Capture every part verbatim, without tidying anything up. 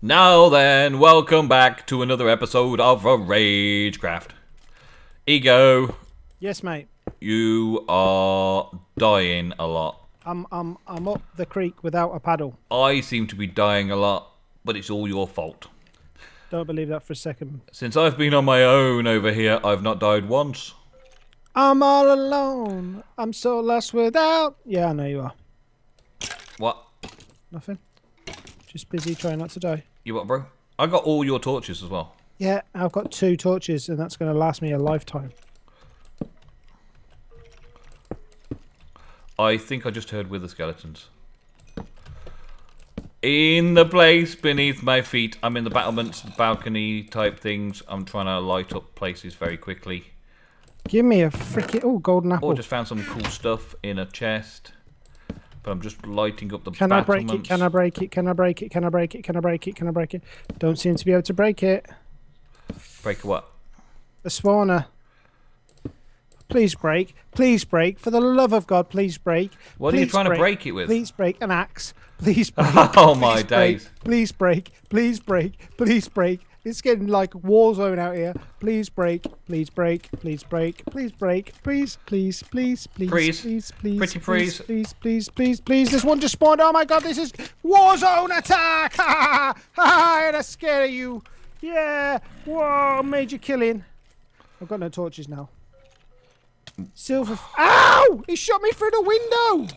Now then, welcome back to another episode of RageCraft. Ego. Yes, mate. You are dying a lot. I'm I'm I'm up the creek without a paddle. I seem to be dying a lot, but it's all your fault. Don't believe that for a second. Since I've been on my own over here, I've not died once. I'm all alone. I'm so lost without. Yeah, I know you are. What? Nothing. Just busy trying not to die. You what, bro? I got all your torches as well. Yeah, I've got two torches, and that's going to last me a lifetime. I think I just heard wither skeletons. In the place beneath my feet. I'm in the battlements, balcony type things. I'm trying to light up places very quickly. Give me a freaking... Oh, golden apple. Oh, I just found some cool stuff in a chest. But I'm just lighting up the Can I break it? Can I break it? Can I break it? Can I break it? Can I break it? Can I break it? Don't seem to be able to break it. Break what? The spawner. Please break. Please break. For the love of God, please break. What please are you trying break. to break it with? Please break an axe. Please break. Oh, please my break. days. Please break. Please break. Please break. It's getting like war zone out here. Please break. Please break. Please break. Please break. Please, please, please, please, please, please, please, Pretty please, please, please, please, please, please. This one just spawned. Oh my God, this is war zone attack. Ha ha ha. That's scare you. Yeah. Whoa, major killing. I've got no torches now. Silver. F Ow! He shot me through the window.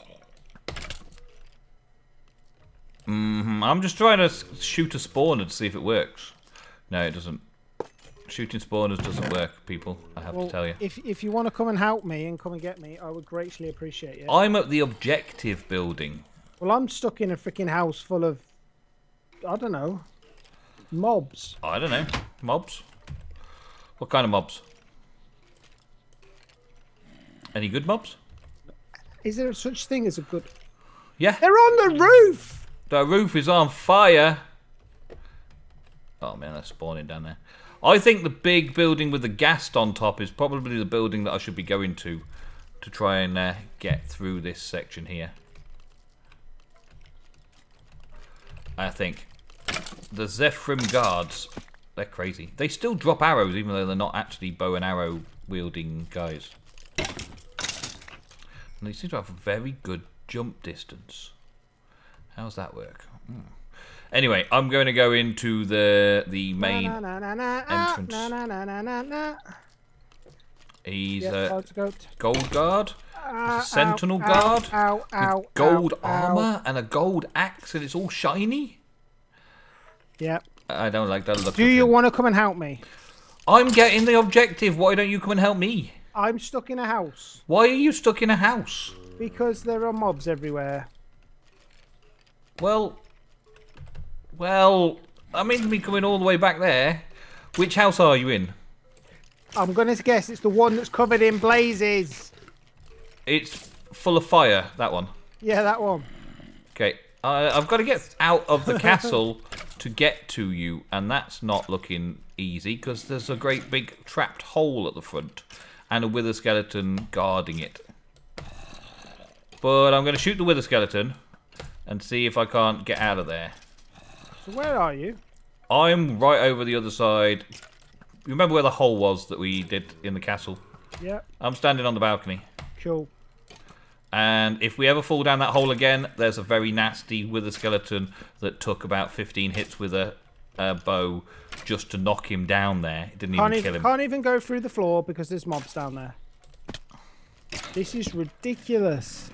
Mm-hmm. I'm just trying to shoot a spawner to see if it works. No, it doesn't. Shooting spawners doesn't work, people. I have well, to tell you. If if you want to come and help me and come and get me, I would greatly appreciate it. I'm at the objective building. Well, I'm stuck in a freaking house full of, I don't know, mobs. I don't know, mobs. What kind of mobs? Any good mobs? Is there such thing as a good? Yeah. They're on the roof. The roof is on fire. Oh man, that's spawning down there. I think the big building with the ghast on top is probably the building that I should be going to to try and uh, get through this section here. I think the Zephyrim guards, they're crazy. They still drop arrows even though they're not actually bow and arrow wielding guys. And they seem to have a very good jump distance. How's that work? Mm. Anyway, I'm going to go into the the main na, na, na, na, na, entrance. Na, na, na, na, na, na. He's yep, a go gold guard, uh, a sentinel ow, guard, ow, ow, with gold ow, armor ow. and a gold axe, and it's all shiny. Yeah. I don't like that look. Do you want to come and help me? I'm getting the objective. Why don't you come and help me? I'm stuck in a house. Why are you stuck in a house? Because there are mobs everywhere. Well... Well, I mean, me coming all the way back there. Which house are you in? I'm going to guess it's the one that's covered in blazes. It's full of fire, that one. Yeah, that one. Okay, uh, I've got to get out of the castle to get to you, and that's not looking easy because there's a great big trapped hole at the front and a wither skeleton guarding it. But I'm going to shoot the wither skeleton and see if I can't get out of there. So where are you? I'm right over the other side. You remember where the hole was that we did in the castle? Yeah. I'm standing on the balcony. Cool. And if we ever fall down that hole again, there's a very nasty wither skeleton that took about fifteen hits with a, a bow just to knock him down there. It didn't can't even kill him. Can't even go through the floor because there's mobs down there. This is ridiculous.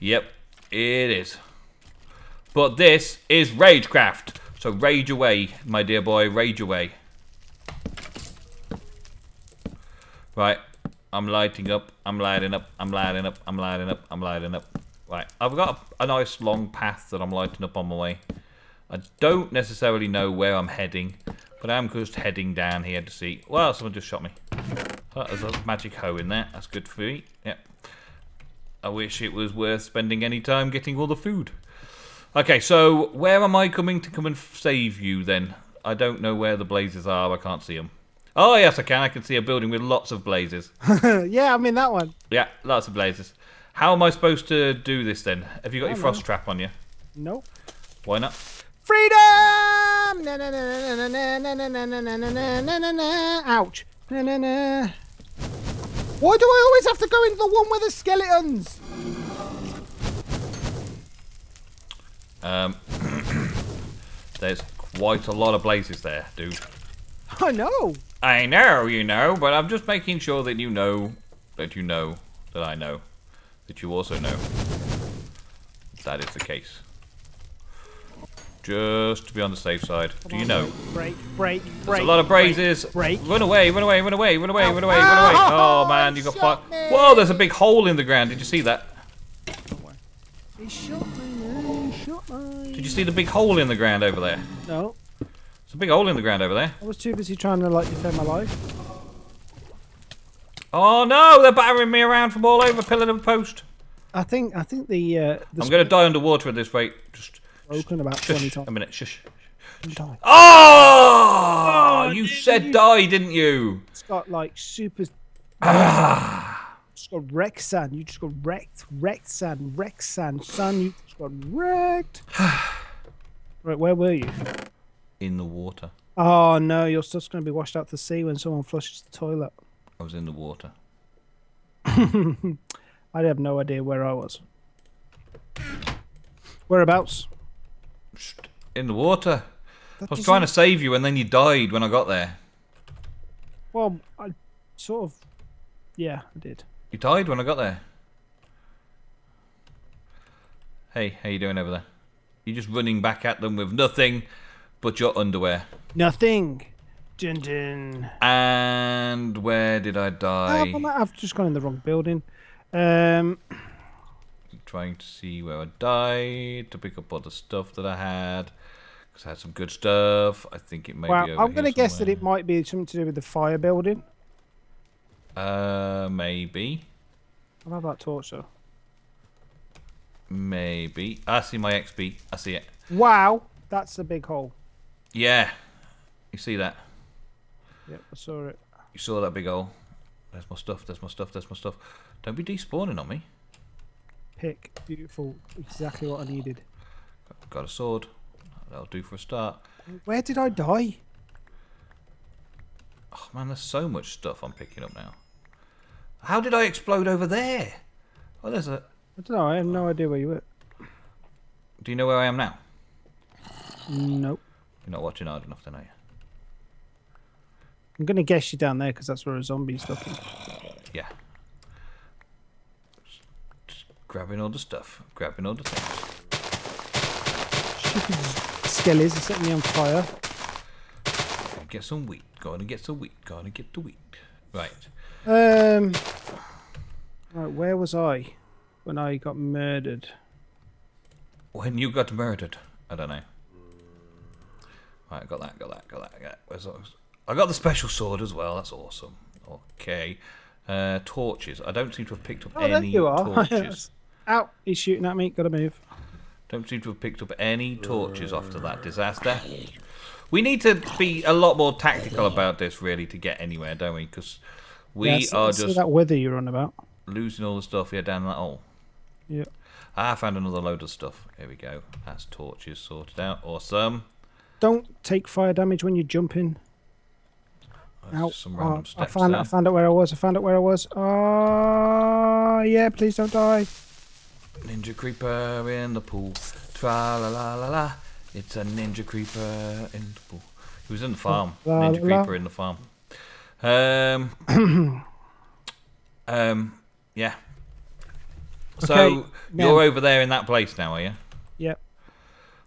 Yep, it is. But this is RageCraft, so rage away, my dear boy, rage away. Right, I'm lighting up, I'm lighting up, I'm lighting up, I'm lighting up, I'm lighting up. Right, I've got a, a nice long path that I'm lighting up on my way. I don't necessarily know where I'm heading, but I'm just heading down here to see. Well, someone just shot me. Oh, there's a magic hoe in there, that's good for me, yep. I wish it was worth spending any time getting all the food. Okay, so where am I coming to come and save you then? I don't know where the blazes are. I can't see them. Oh, yes, I can. I can see a building with lots of blazes. Yeah, I'm in that one. Yeah, lots of blazes. How am I supposed to do this then? Have you got oh, your frost no. trap on you? Nope. Why not? Free freedom! Na na na na na na na na na na na na na. Ouch. Na na na. Why do I always have to go into the one with the skeletons? Um, there's quite a lot of blazes there, dude. I know. I know, you know, but I'm just making sure that you know, that you know, that I know, that you also know. That is the case. Just to be on the safe side. Come Do you on, know? Break, break, break. There's a lot of blazes. Break, break. Run away, run away, run away, run away, run away, run away. Oh, oh man, you got fire. Whoa, there's a big hole in the ground. Did you see that? He shot me, he shot me. Did you see the big hole in the ground over there? No. There's a big hole in the ground over there. I was too busy trying to, like, defend my life. Oh no, they're battering me around from all over, pillar and post. I think, I think the, uh, the I'm going to die underwater at this rate. Just broken about twenty times. A minute, shush. Die. Oh! Oh! You said you... die, didn't you? It's got like super. Ah. It's got wreck sand. You just got wrecked. Wrecked sand. Wrecked sand. Sun. You just got wrecked. Right, where were you? In the water. Oh no, your stuff's going to be washed out to sea when someone flushes the toilet. I was in the water. I have no idea where I was. Whereabouts? In the water. That I was trying to save you and then you died when I got there. Well, I sort of... Yeah, I did. You died when I got there. Hey, how you doing over there? You're just running back at them with nothing but your underwear. Nothing. Dun, dun. And where did I die? Oh, I've just gone in the wrong building. Um, trying to see where I died to pick up all the stuff that I had because I had some good stuff. I think it may well, be. Over I'm going to guess somewhere. That it might be something to do with the fire building. Uh, maybe. I love that torch though. Maybe. I see my X P. I see it. Wow, that's a big hole. Yeah, you see that? Yep, I saw it. You saw that big hole. There's my stuff. There's my stuff. There's my stuff. Don't be despawning on me. Pick. Beautiful. Exactly what I needed. Got a sword. That'll do for a start. Where did I die? Oh man, there's so much stuff I'm picking up now. How did I explode over there? Oh, there's a... I don't know. I have no idea where you were. Do you know where I am now? Nope. You're not watching hard enough then, are you? I'm going to guess you down there because that's where a zombie's looking. Yeah. Grabbing all the stuff. Grabbing all the things. Stupid skellies are setting me on fire. Get some wheat. Go on and get some wheat. Go on and get the wheat. Right. Um. Right. Where was I when I got murdered? When you got murdered? I don't know. Right. Got that. Got that. Got that. Got that. Where's those? I got the special sword as well. That's awesome. Okay. Uh, torches. I don't seem to have picked up oh, any there you are. torches. Ow, he's shooting at me, gotta move. Don't seem to have picked up any torches after that disaster. We need to be a lot more tactical about this, really, to get anywhere, don't we? Because we yeah, see, are see just... that weather you're on about. Losing all the stuff here down that hole. Yeah. I found another load of stuff. Here we go. That's torches sorted out. Awesome. Don't take fire damage when you jump in. Ow. Some random oh, steps I, found it, I found out where I was. I found out where I was. Oh, yeah, please don't die. Ninja creeper in the pool. Tra la la la la. It's a ninja creeper in the pool. He was in the farm. La, ninja la, creeper la. in the farm. Um. um. Yeah. So okay, you're over there in that place now, are you? Yep.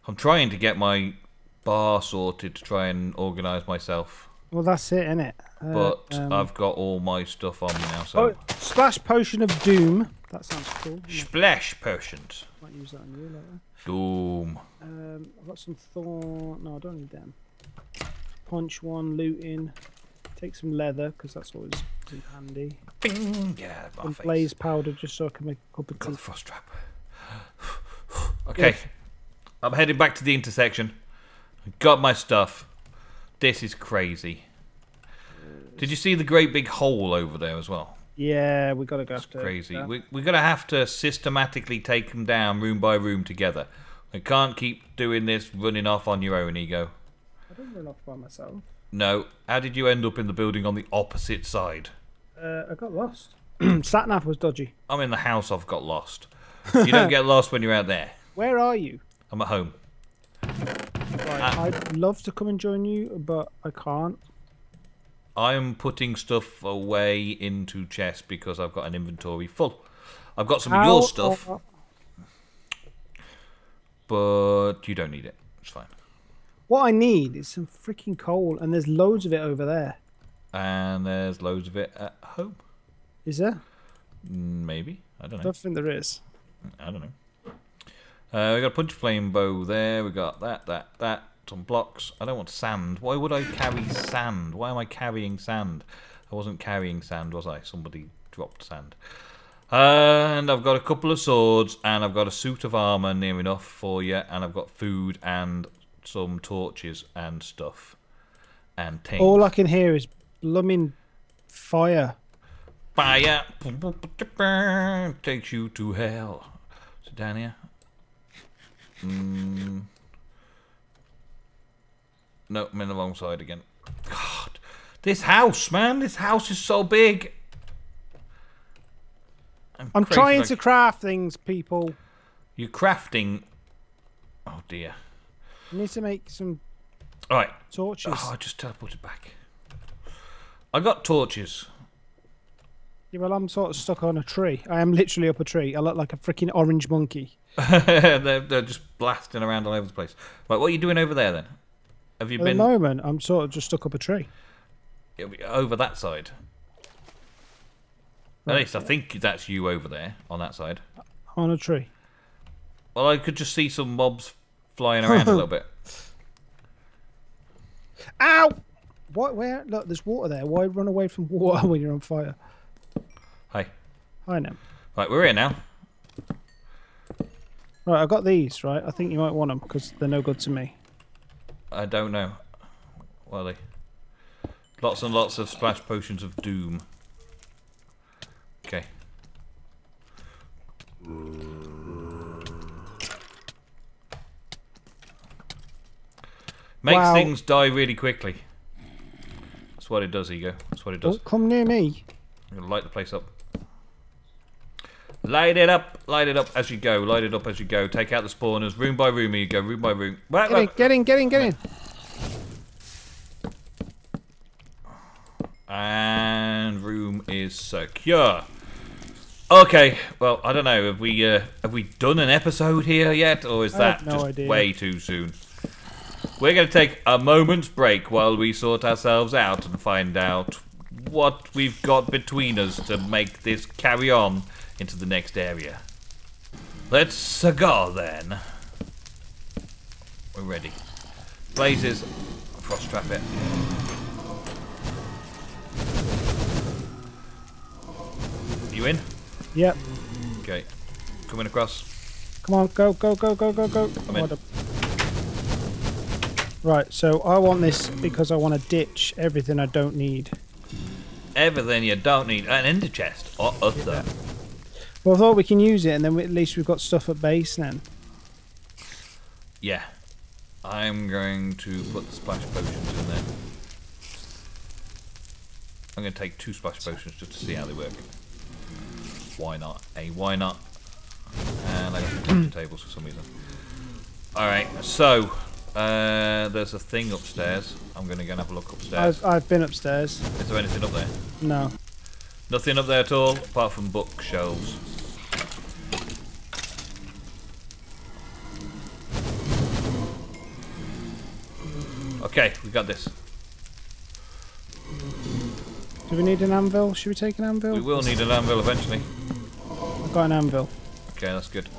I'm trying to get my bar sorted to try and organise myself. Well, that's it, innit? Uh, but um, I've got all my stuff on me now, so... Oh, splash potion of doom. That sounds cool. Splash potions. Might use that on you later. Doom. Um, I've got some thorn... No, I don't need them. Punch one, looting. Take some leather, because that's always handy. Bing! Yeah, my and face. Blaze powder, just so I can make a cup of tea. Got the frost trap. Okay. Yes. I'm heading back to the intersection. I've got my stuff. This is crazy. Did you see the great big hole over there as well? Yeah, we gotta go. It's crazy. That. We we're gonna have to systematically take them down room by room together. You can't keep doing this, running off on your own, Ego. I don't run off by myself. No. How did you end up in the building on the opposite side? Uh, I got lost. Satnav was dodgy. I'm in the house, I've got lost. You don't get lost when you're out there. Where are you? I'm at home. Right, uh, I'd love to come and join you, but I can't. I'm putting stuff away into chests because I've got an inventory full. I've got some How of your stuff. Are... But you don't need it. It's fine. What I need is some freaking coal, and there's loads of it over there. And there's loads of it at home. Is there? Maybe. I don't know. I don't think there is. I don't know. Uh, we got a punch flame bow there. We got that, that, that. Some blocks. I don't want sand. Why would I carry sand? Why am I carrying sand? I wasn't carrying sand, was I? Somebody dropped sand. And I've got a couple of swords, and I've got a suit of armor near enough for you, and I've got food and some torches and stuff and things. All I can hear is blooming fire. Fire takes you to hell. Sit down here. Mm. No, I'm in the wrong side again. God, this house, man, this house is so big. I'm, I'm trying like... to craft things, people. You're crafting. Oh dear. I need to make some. All right. Torches. Oh, I just teleported back. I got torches. Yeah, well, I'm sort of stuck on a tree. I am literally up a tree. I look like a freaking orange monkey. they're, they're just blasting around all over the place. Right, what are you doing over there then? Have you At been? At the moment, I'm sort of just stuck up a tree. It'll be over that side. Right. At least I think that's you over there on that side. On a tree. Well, I could just see some mobs flying around a little bit. Ow! What? Where? Look, there's water there. Why run away from water when you're on fire? Hi. Hi, Nem. Right, we're here now. Right, I got these, right? I think you might want them, because they're no good to me. I don't know. What are they? Lots and lots of splash potions of doom. Okay. Makes wow. things die really quickly. That's what it does, Ego. That's what it does. Don't come near me. I'm going to light the place up. Light it up, light it up as you go, light it up as you go. Take out the spawners, room by room, you go room by room. Right, get, right. get in, get in, get in, get in. And room is secure. Okay, well, I don't know. Have we uh, have we done an episode here yet, or is that no just idea. way too soon? We're going to take a moment's break while we sort ourselves out and find out what we've got between us to make this carry on into the next area. Let's go then. We're ready. Blazes. Frost trap it. You in? Yep. Okay. Coming across. Come on, go, go, go, go, go, go. I'm in. Right, so I want this because I want to ditch everything I don't need. Everything you don't need. An ender chest. Or other. Yeah. Well, I thought we can use it, and then we, at least we've got stuff at base then. Yeah. I'm going to put the splash potions in there. I'm going to take two splash potions just to see how they work. Why not? Hey, why not? And I got some collector tables for some reason. Alright, so, uh, there's a thing upstairs. I'm going to go and have a look upstairs. I've, I've been upstairs. Is there anything up there? No. Nothing up there at all, apart from bookshelves. Okay, we got this. Do we need an anvil? Should we take an anvil? We will need an anvil eventually. I've got an anvil. Okay, that's good.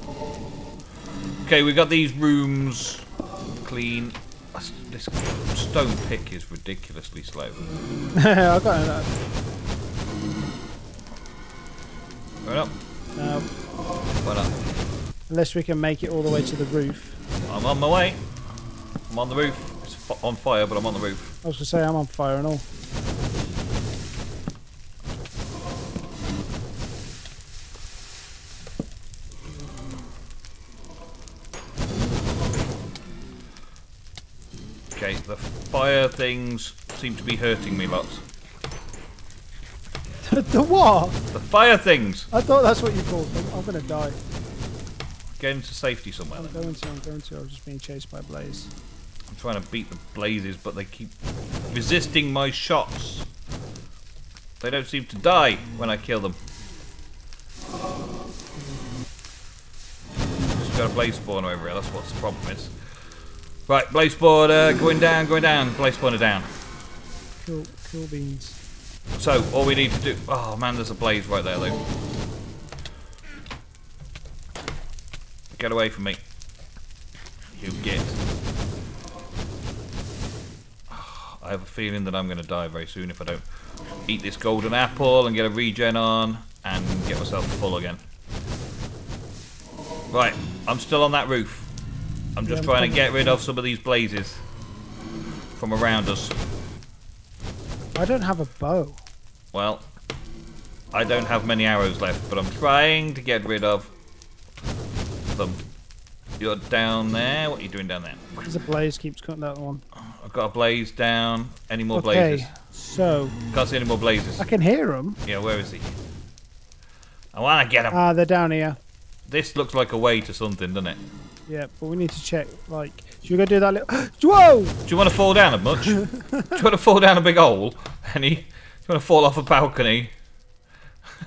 Okay, we got these rooms clean. This stone pick is ridiculously slow. I've got an Going up? No. Why not? Unless we can make it all the way to the roof. I'm on my way. I'm on the roof. It's on fire, but I'm on the roof. I was going to say, I'm on fire and all. Okay, the fire things seem to be hurting me lots. The what? The fire things! I thought that's what you called them. I'm gonna die. Get into safety somewhere. I'm then. going to, I'm going to. I was just being chased by Blaze. I'm trying to beat the Blazes, but they keep resisting my shots. They don't seem to die when I kill them. Just got a Blaze spawner over here, that's what the problem is. Right, Blaze spawner going down, going down, Blaze spawner down. Cool, cool beans. So, all we need to do... Oh, man, there's a Blaze right there, Luke. Get away from me. You get. Oh, I have a feeling that I'm going to die very soon if I don't eat this golden apple and get a regen on and get myself full again. Right, I'm still on that roof. I'm just yeah, trying I'm to get rid of some of these Blazes from around us. I don't have a bow. Well, I don't have many arrows left, but I'm trying to get rid of them. You're down there. What are you doing down there? There's a Blaze keeps cutting that one. I've got a Blaze down. Any more okay, Blazes? So can't see any more Blazes. I can hear them. Yeah, where is he? I want to get him. Ah, uh, they're down here. This looks like a way to something, doesn't it? Yeah, but we need to check. Like, should we go do that little? Whoa! Do you want to fall down a much? Do you want to fall down a big hole, Henny? Do you want to fall off a balcony?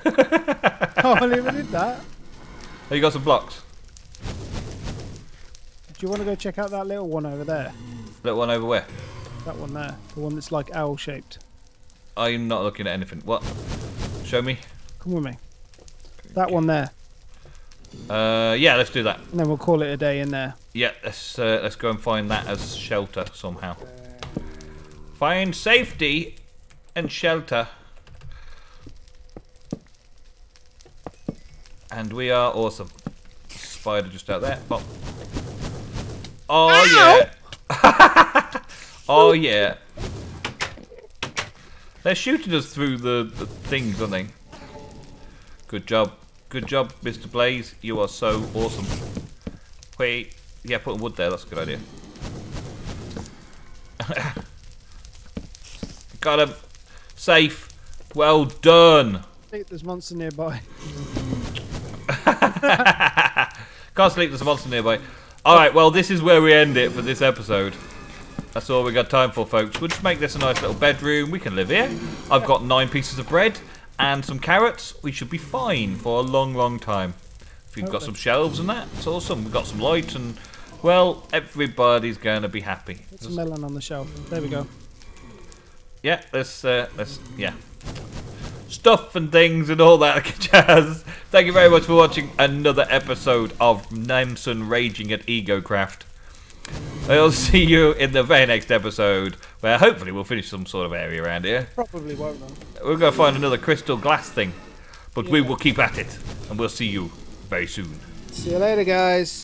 Oh, I never did that. Oh, you got some blocks. Do you want to go check out that little one over there? Little one over where? That one there, the one that's like owl shaped. I'm not looking at anything. What? Show me. Come with me. That okay. one there. Uh, yeah, let's do that. And then we'll call it a day in there. Yeah, let's uh, let's go and find that as shelter somehow. Find safety and shelter. And we are awesome. Spider just out there. Oh, oh Ow! yeah. Oh yeah. They're shooting us through the, the things, aren't they? Good job. Good job, Mister Blaze. You are so awesome. Wait, yeah, put wood there. That's a good idea. Got him. Safe. Well done. I think there's monster nearby. Can't sleep. There's a monster nearby. All right. Well, this is where we end it for this episode. That's all we got time for, folks. We'll just make this a nice little bedroom. We can live here. I've got nine pieces of bread. And some carrots, we should be fine for a long, long time. If you've got some shelves and that, it's awesome. We've got some light and, well, everybody's going to be happy. It's a melon on the shelf. There we go. Yeah, let's, uh, let's, yeah. Stuff and things and all that jazz. Thank you very much for watching another episode of Nemsun Raging at EgoCraft. I'll see you in the very next episode, where hopefully we'll finish some sort of area around here. Probably won't, though. We're going to find another crystal glass thing, but yeah. we will keep at it, and we'll see you very soon. See you later, guys.